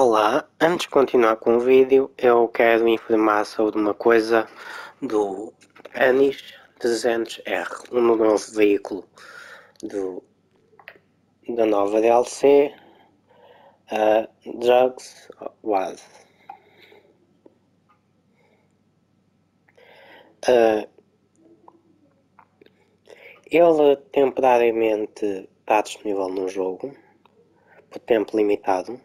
Olá, antes de continuar com o vídeo, eu quero informar sobre uma coisa do Annis 300R, um novo veículo da nova DLC, Drug Wars. Ele temporariamente está disponível no jogo, por tempo limitado.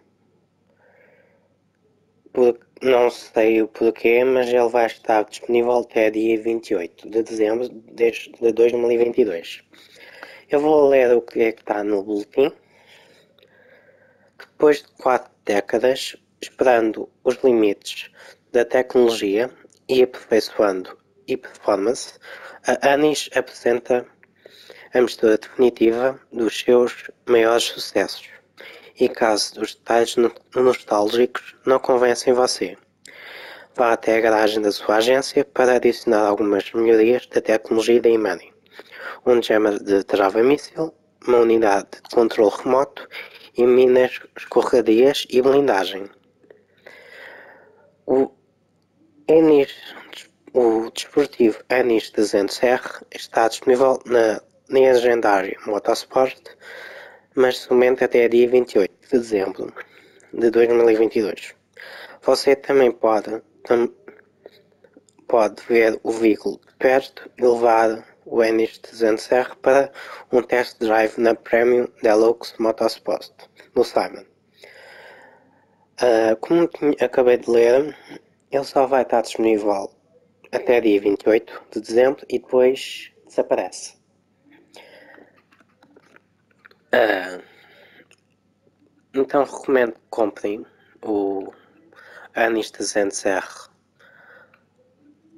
Não sei o porquê, mas ele vai estar disponível até dia 28 de dezembro de 2022. Eu vou ler o que é que está no boletim. Depois de 4 décadas, esperando os limites da tecnologia e aperfeiçoando e performance, a Annis apresenta a mistura definitiva dos seus maiores sucessos. E caso os detalhes nostálgicos não convencem você, vá até a garagem da sua agência para adicionar algumas melhorias da tecnologia da Imani. Um jammer de trava-míssil, uma unidade de controle remoto e minas escorregadias e blindagem. O desportivo Annis 300R está disponível na legendária Motorsport, mas somente até dia 28 de dezembro de 2022. Você também pode ver o veículo de perto e levar o Annis 300R para um test drive na Premium Deluxe Motorsport no Simon. Como acabei de ler, ele só vai estar disponível até dia 28 de dezembro e depois desaparece. Então recomendo que comprem o Annis 300R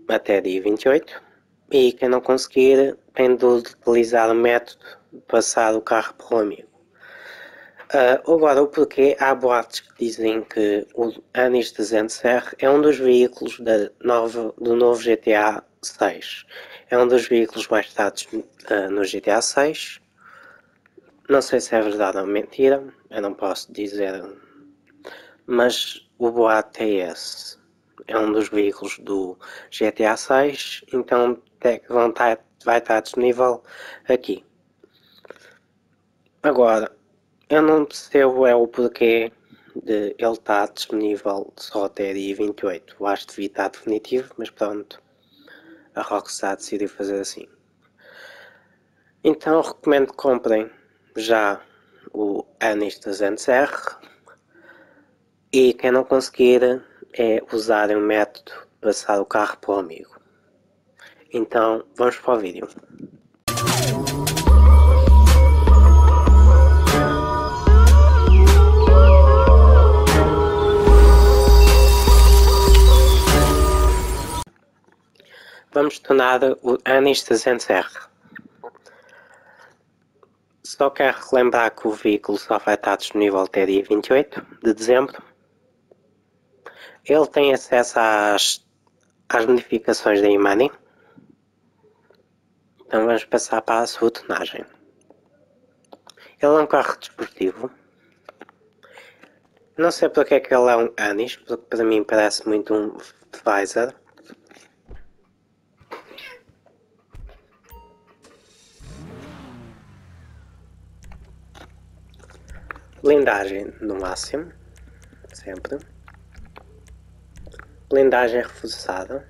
até dia 28 e quem não conseguir tem de utilizar o método de passar o carro pelo amigo. Agora, o porquê, há boatos que dizem que o Annis 300R é um dos veículos do novo GTA 6. É um dos veículos mais usados no GTA 6. Não sei se é verdade ou mentira, eu não posso dizer, mas o boato é esse. É um dos veículos do GTA 6, então vai estar disponível aqui. Agora, eu não percebo o porquê de ele estar disponível só até dia 28. Eu acho que devia estar definitivo, mas pronto, a Rockstar decidiu fazer assim. Então recomendo que comprem já o Annis 300R e quem não conseguir é usar o método de passar o carro para o amigo. Então vamos para o vídeo. Vamos tornar o Annis 300R. Só quero relembrar que o veículo só vai estar disponível até dia 28 de dezembro. Ele tem acesso às modificações da Imani. Então vamos passar para a sua tonagem. Ele é um carro desportivo. Não sei porque é que ele é um Annis, porque para mim parece muito um Pfizer. Blindagem no máximo, sempre. Blindagem reforçada.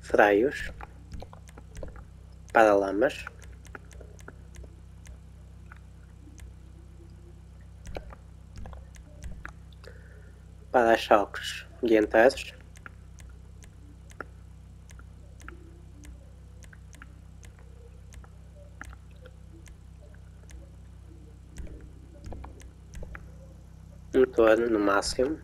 Freios. Paralamas. Para-choques dianteiros. Motor no máximo,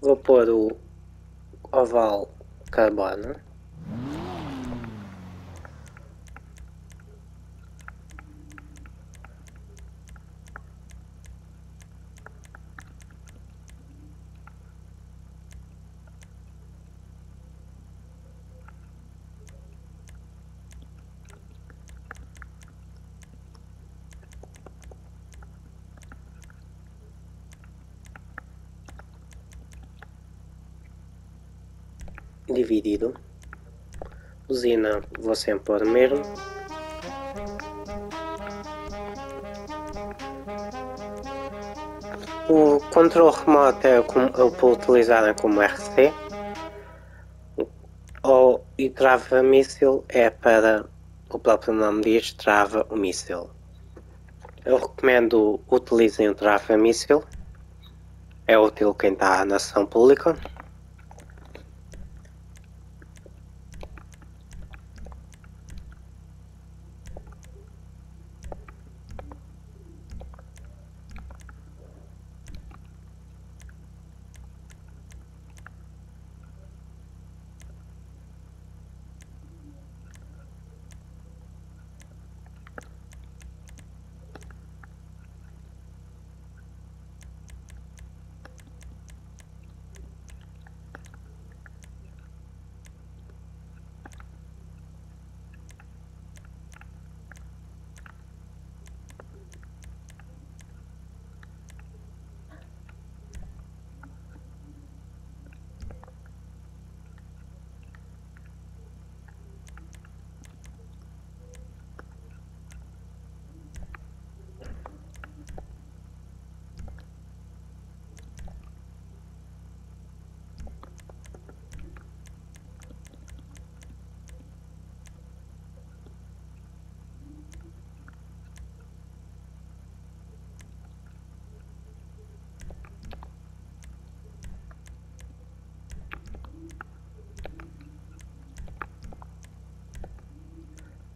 Vou pôr o oval carbono. Dividido. Usina vou sempre pôr mesmo. O controle remoto eu vou utilizar como RC. Ou, e trava míssil é para, o próprio nome diz, trava o míssil. Eu recomendo utilizem o trava míssil. É útil quem está na ação pública.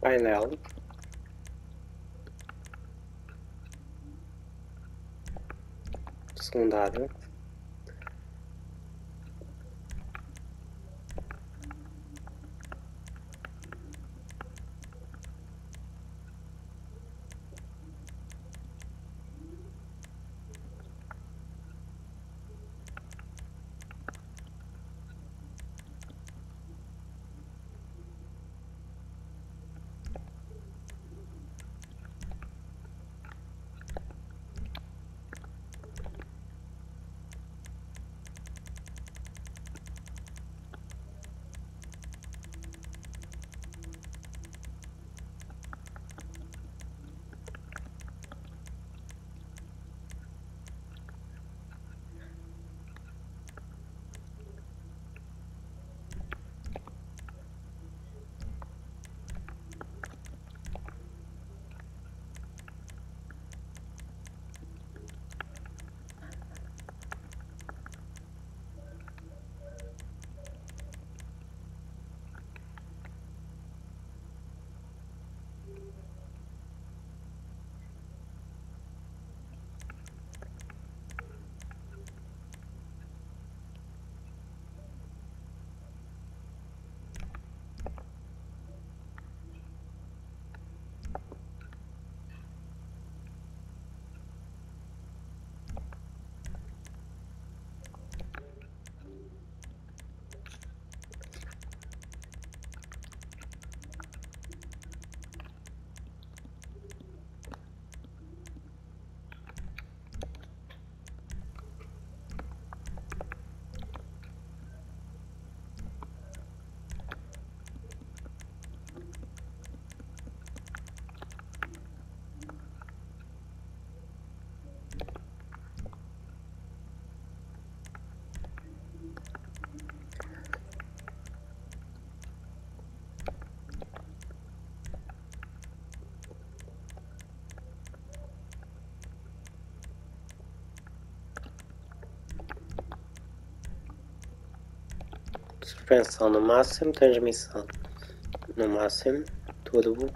Painel. Secundário. Suspensão no máximo, transmissão no máximo, turbo.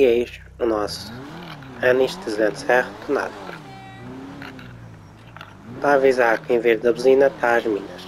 e eis o nosso Annis 300R tunado. Talvez há quem verde da buzina está às minas.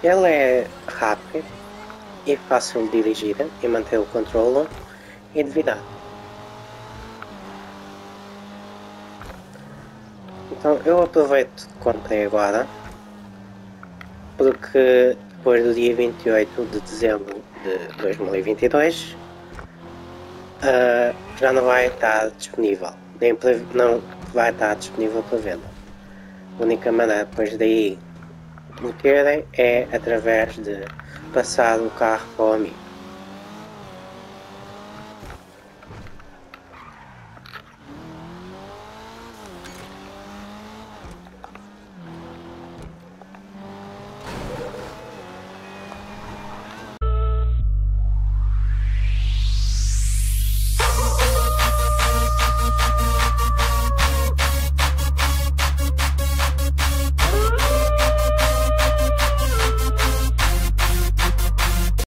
Ela é rápida e fácil de dirigir e manter o controle e de virar. Então eu aproveito que comprei agora, porque depois do dia 28 de dezembro de 2022 já não vai estar disponível, nem não vai estar disponível para venda. A única maneira depois daí meterem é através de passar o carro para o amigo.